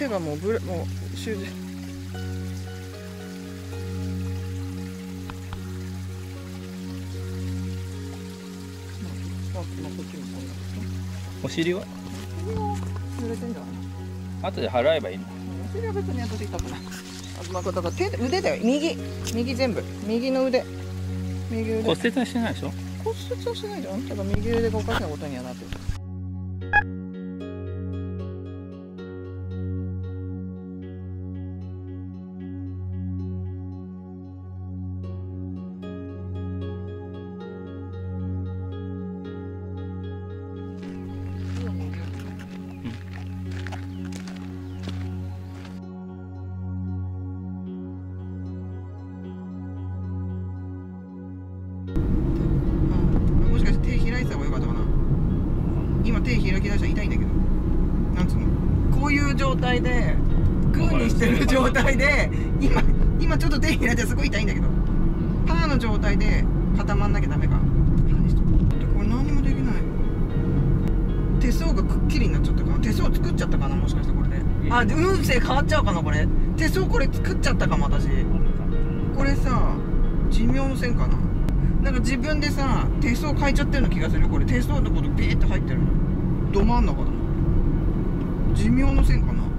手がもうぶれもう終電。お尻は？濡れてんじゃない？後で払えばいいの。お尻は別に後で痛くない。まあだから手で腕だよ。右全部。右の腕。右腕。骨折はしてないでしょ？骨折はしてないじゃん。だから右腕がおかしなことにはなってる。今手開き出したら痛いんだけど、なんつうの、こういう状態でグーにしてる状態で今ちょっと手開いてすごい痛いんだけど、パーの状態で固まんなきゃダメか。パーにしてこれ何にもできない。手相がくっきりになっちゃったかな。手相作っちゃったかな、もしかしてこれで。あ、運勢変わっちゃうかなこれ。手相これ作っちゃったかも私。これさ、寿命の線かな。なんか自分でさ、手相変えちゃってるの気がする。これ手相のことビーって入ってるの。ど真ん中だ。寿命の線かな。